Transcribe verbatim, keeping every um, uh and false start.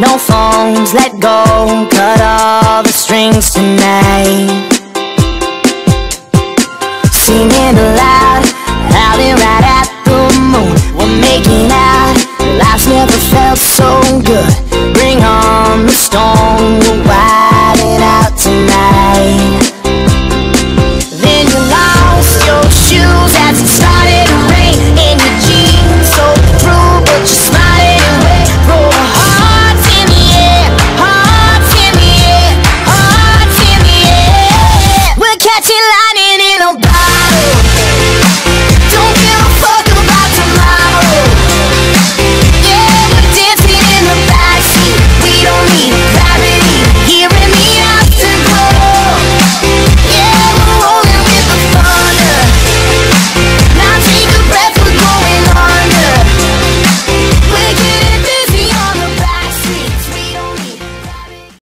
no phones, let go, cut all the strings tonight. Singing aloud, howling right at the moon, we're making out, life's never felt so good.